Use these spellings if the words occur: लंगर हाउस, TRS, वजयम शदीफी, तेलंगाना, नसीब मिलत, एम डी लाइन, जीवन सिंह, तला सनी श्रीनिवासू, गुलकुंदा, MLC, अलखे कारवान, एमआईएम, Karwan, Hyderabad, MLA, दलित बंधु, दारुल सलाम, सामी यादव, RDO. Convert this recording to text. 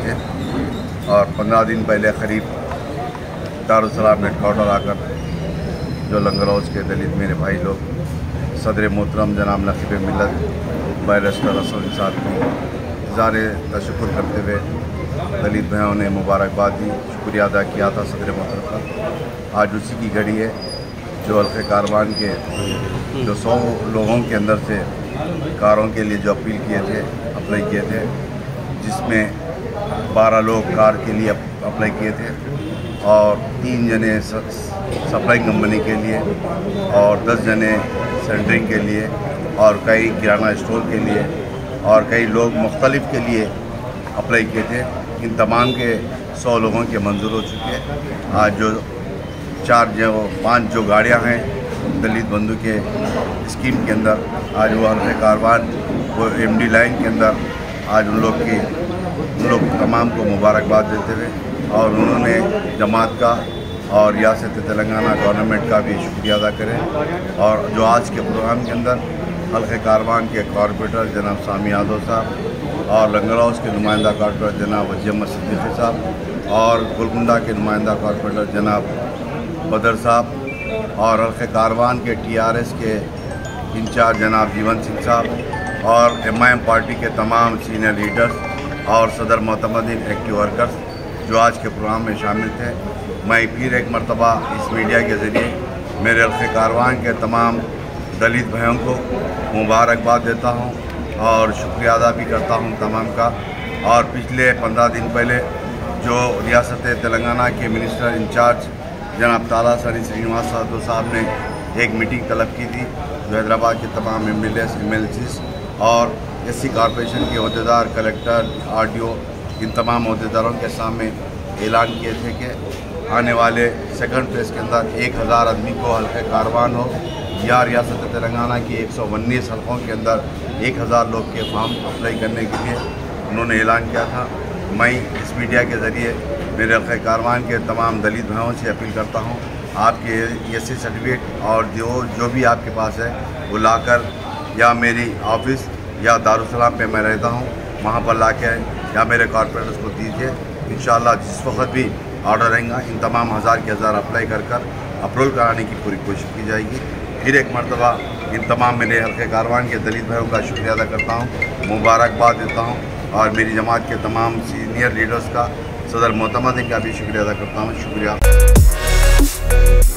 गए थे और 15 दिन पहले करीब दारुल सलाम हेडक्वार्टर आकर जो लंगर हाउस के दलित मेरे भाई लोग सदर मोहतरम जनाब नसीब मिलत बैरिस्टर रसूल साहब को इज़हार तशक्कुर करते हुए दलित भाइयों ने मुबारकबाद दी, शुक्रिया अदा किया था सदर मोहतरम का। आज उसी की घड़ी है जो अलखे कारवान के जो 100 लोगों के अंदर से कारों के लिए जो अपील किए थे अप्लाई किए थे, जिसमें 12 लोग कार के लिए अप्लाई किए थे और 3 जने सप्लाइंग कंपनी के लिए और 10 जने सेंटरिंग के लिए और कई किराना स्टोर के लिए और कई लोग मुख्तलिफ के लिए अप्लाई किए थे। इन तमाम के 100 लोगों के मंजूर हो चुके हैं। आज जो 4 जो 5 जो गाड़ियाँ हैं दलित बंधु के स्कीम के अंदर, आज वो अलखे कारवान वो MD लाइन के अंदर आज उन लोग तमाम को मुबारकबाद देते हुए और उन्होंने जमात का और रियासत तेलंगाना गवर्नमेंट का भी शुक्रिया अदा करें। और जो आज के प्रोग्राम के अंदर अलखे कारवान के कॉर्पोरेटर जनाब सामी यादव साहब और लंगर हाउस के नुमाइंदा कॉर्पोरेटर जनाब वजयम शदीफी साहब और गुलकुंदा के नुमाइंदा कॉर्पोरेटर जनाब बदर साहब और अलखे कारवान के TRS के इंचार्ज जनाब जीवन सिंह साहब और MIM पार्टी के तमाम सीनियर लीडर्स और सदर मोतमदीन एक्टिव वर्कर्स जो आज के प्रोग्राम में शामिल थे। मैं फिर एक मरतबा इस मीडिया के ज़रिए मेरे अलखे कारवान के तमाम दलित भाइयों को मुबारकबाद देता हूं और शुक्रिया अदा भी करता हूं तमाम का। और पिछले 15 दिन पहले जो रियासत तेलंगाना के मिनिस्टर इंचार्ज जनाब तला सनी श्रीनिवासू साहब ने एक मीटिंग तलब की थी जो हैदराबाद के तमाम MLAs, MLCs और SC कॉर्पोरेशन के अहदेदार कलेक्टर RDO इन तमाम अहदेदारों के सामने ऐलान किए थे कि आने वाले 2nd फेज़ के अंदर 1000 आदमी को हल्क़ कारवान हो या रियासत तेलंगाना की 119 हल्कों के अंदर 1000 लोग के फॉर्म अप्लाई करने के लिए उन्होंने ऐलान किया था। मैं इस मीडिया के ज़रिए मेरे हल्क़ कारवान के तमाम दलित भाइयों से अपील करता हूँ आपके SC सर्टिफिकेट और जो भी आपके पास है वो लाकर या मेरी ऑफिस या दारुल सलाम पे मैं रहता हूँ वहाँ पर लाके या मेरे कॉर्पोरेटर्स को दीजिए। इंशाल्लाह जिस वक्त भी ऑर्डर रहेगा इन तमाम 1000 के 1000 अप्लाई कर अप्रूवल कराने की पूरी कोशिश की जाएगी। फिर एक मरतबा इन तमाम मेरे हल्क़ कारवान के दलित भाइयों का शुक्रिया अदा करता हूँ, मुबारकबाद देता हूँ और मेरी जमात के तमाम सीनियर लीडर्स का सदर मोहतमदीन का भी शुक्रिया अदा करता हूँ। शुक्रिया।